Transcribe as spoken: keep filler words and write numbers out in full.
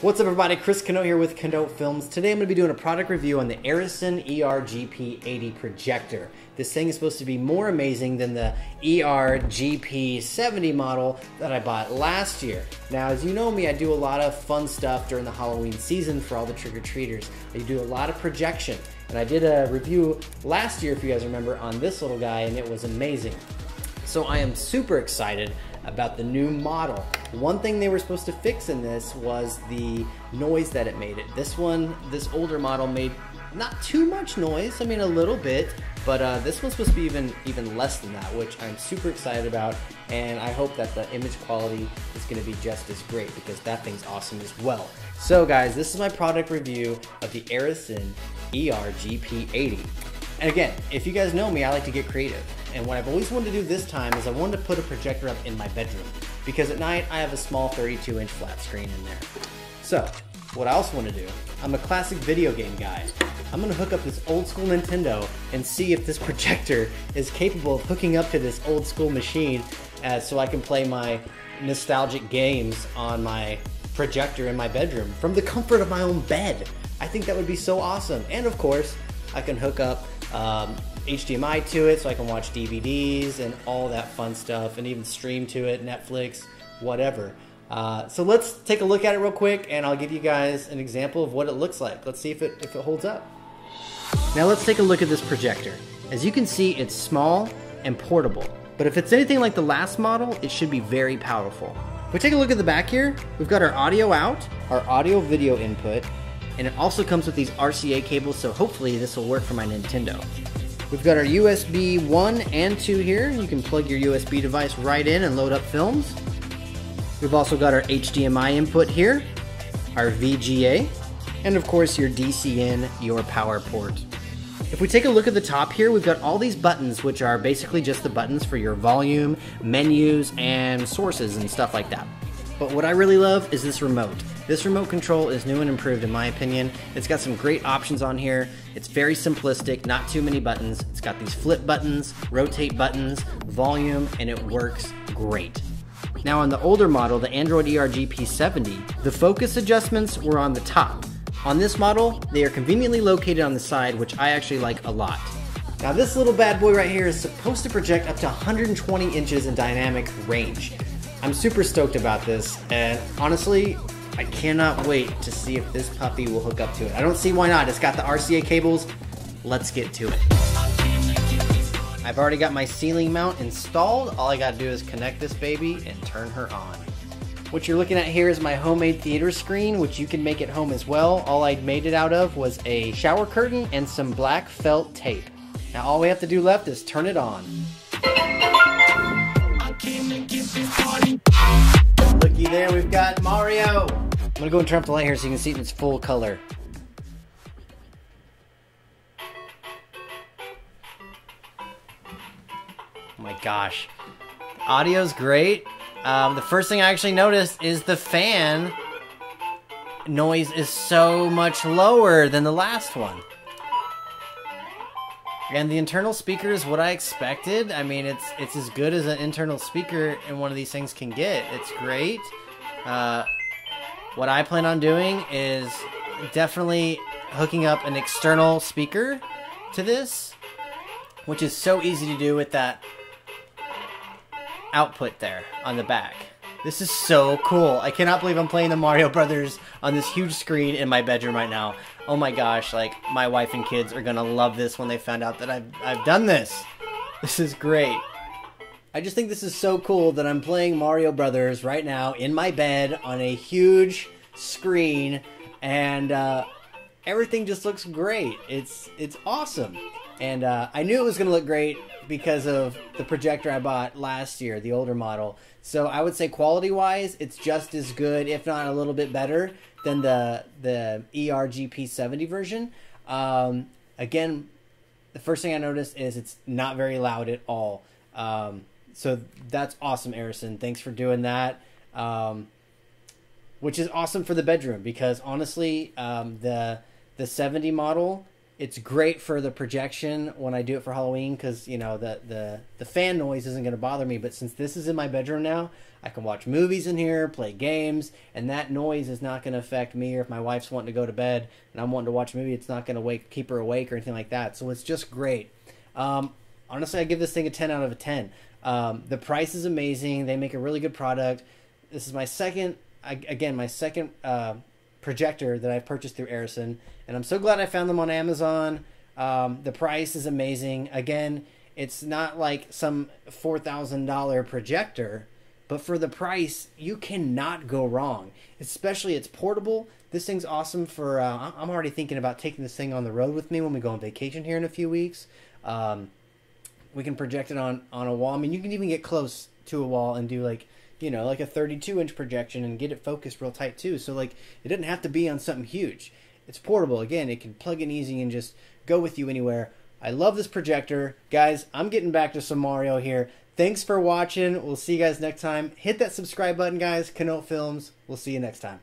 What's up everybody, Chris Canote here with Canote Films. Today I'm going to be doing a product review on the ERISAN E R G P eighty projector. This thing is supposed to be more amazing than the E R G P seventy model that I bought last year. Now, as you know me, I do a lot of fun stuff during the Halloween season for all the trick-or-treaters. I do a lot of projection, and I did a review last year, if you guys remember, on this little guy, and it was amazing. So I am super excited about the new model. One thing they were supposed to fix in this was the noise that it made. It this one, this older model made not too much noise. I mean, a little bit, but uh, this one's supposed to be even even less than that, which I'm super excited about. And I hope that the image quality is going to be just as great because that thing's awesome as well. So, guys, this is my product review of the ERISAN E R G P eighty. And again, if you guys know me, I like to get creative. And what I've always wanted to do this time is I wanted to put a projector up in my bedroom because at night I have a small thirty-two inch flat screen in there. So what I also want to do, I'm a classic video game guy. I'm going to hook up this old school Nintendo and see if this projector is capable of hooking up to this old school machine uh, so I can play my nostalgic games on my projector in my bedroom from the comfort of my own bed. I think that would be so awesome. And of course, I can hook up um, H D M I to it so I can watch D V Ds and all that fun stuff and even stream to it, Netflix, whatever. Uh, so let's take a look at it real quick and I'll give you guys an example of what it looks like. Let's see if it, if it holds up. Now let's take a look at this projector. As you can see, it's small and portable, but if it's anything like the last model, it should be very powerful. If we take a look at the back here, we've got our audio out, our audio video input, and it also comes with these R C A cables, so hopefully this will work for my Nintendo. We've got our U S B one and two here. You can plug your U S B device right in and load up films. We've also got our H D M I input here, our V G A, and of course your D C N, your power port. If we take a look at the top here, we've got all these buttons, which are basically just the buttons for your volume, menus, and sources and stuff like that. But what I really love is this remote. This remote control is new and improved in my opinion. It's got some great options on here. It's very simplistic, not too many buttons. It's got these flip buttons, rotate buttons, volume, and it works great. Now on the older model, the Android E R G P seventy, the focus adjustments were on the top. On this model, they are conveniently located on the side, which I actually like a lot. Now this little bad boy right here is supposed to project up to one hundred twenty inches in dynamic range. I'm super stoked about this, and honestly, I cannot wait to see if this puppy will hook up to it. I don't see why not. It's got the R C A cables. Let's get to it. I've already got my ceiling mount installed. All I gotta do is connect this baby and turn her on. What you're looking at here is my homemade theater screen, which you can make at home as well. All I made it out of was a shower curtain and some black felt tape. Now all we have to do left is turn it on. Looky there, we've got Mario. I'm gonna go and turn up the light here so you can see it in its full color. Oh my gosh. The audio's great. Um, the first thing I actually noticed is the fan noise is so much lower than the last one. And the internal speaker is what I expected. I mean, it's it's as good as an internal speaker in one of these things can get. It's great. Uh, what I plan on doing is definitely hooking up an external speaker to this, which is so easy to do with that output there on the back. This is so cool. I cannot believe I'm playing the Mario Brothers on this huge screen in my bedroom right now. Oh my gosh, like, my wife and kids are gonna love this when they found out that I've, I've done this. This is great. I just think this is so cool that I'm playing Mario Brothers right now in my bed on a huge screen, and uh, everything just looks great. It's, it's awesome. And uh, I knew it was going to look great because of the projector I bought last year, the older model. So I would say quality-wise, it's just as good, if not a little bit better, than the, the E R G P seventy version. Um, again, the first thing I noticed is it's not very loud at all. Um, so that's awesome, ERISAN. Thanks for doing that. Um, which is awesome for the bedroom because, honestly, um, the, the seventy model It's great for the projection when I do it for Halloween because, you know, the, the, the fan noise isn't going to bother me. But since this is in my bedroom now, I can watch movies in here, play games, and that noise is not going to affect me. Or if my wife's wanting to go to bed and I'm wanting to watch a movie, it's not going to wake keep her awake or anything like that. So it's just great. Um, honestly, I give this thing a ten out of a ten. Um, the price is amazing. They make a really good product. This is my second, again, my second uh, projector that I've purchased through ERISAN, and I'm so glad I found them on Amazon. Um, the price is amazing. Again, it's not like some four thousand dollar projector, but for the price, you cannot go wrong. Especially it's portable. This thing's awesome for, uh, I'm already thinking about taking this thing on the road with me when we go on vacation here in a few weeks. Um, we can project it on, on a wall. I mean, you can even get close to a wall and do like, you know, like a thirty-two inch projection and get it focused real tight too. So like, it doesn't have to be on something huge. It's portable. Again, it can plug in easy and just go with you anywhere. I love this projector. Guys, I'm getting back to some Mario here. Thanks for watching. We'll see you guys next time. Hit that subscribe button, guys. Canote Films. We'll see you next time.